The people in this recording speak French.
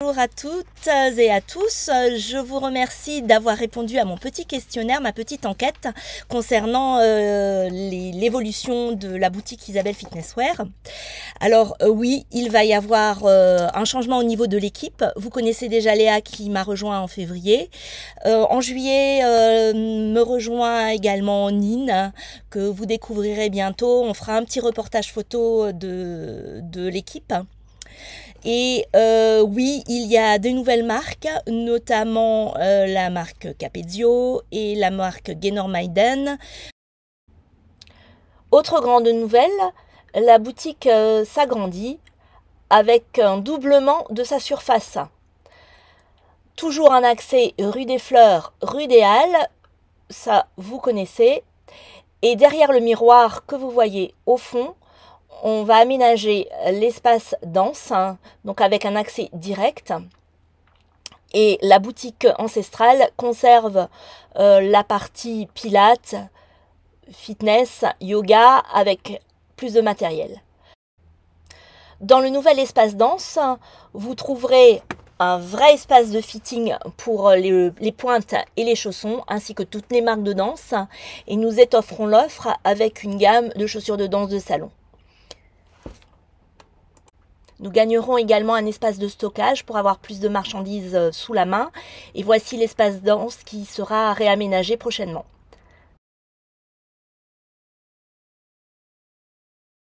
Bonjour à toutes et à tous, je vous remercie d'avoir répondu à mon petit questionnaire, ma petite enquête concernant l'évolution de la boutique Ezabel Fitnesswear. Alors oui, il va y avoir un changement au niveau de l'équipe. Vous connaissez déjà Léa qui m'a rejoint en février. En juillet, me rejoint également Nine que vous découvrirez bientôt. On fera un petit reportage photo de l'équipe. Et oui, il y a de nouvelles marques, notamment la marque Capezio et la marque Gaynor Minden. Autre grande nouvelle, la boutique s'agrandit avec un doublement de sa surface. Toujours un accès rue des Fleurs, rue des Halles, ça vous connaissez. Et derrière le miroir que vous voyez au fond, on va aménager l'espace danse, donc avec un accès direct. Et la boutique ancestrale conserve la partie pilates, fitness, yoga avec plus de matériel. Dans le nouvel espace danse, vous trouverez un vrai espace de fitting pour les pointes et les chaussons, ainsi que toutes les marques de danse. Et nous étofferons l'offre avec une gamme de chaussures de danse de salon. Nous gagnerons également un espace de stockage pour avoir plus de marchandises sous la main. Et voici l'espace danse qui sera réaménagé prochainement.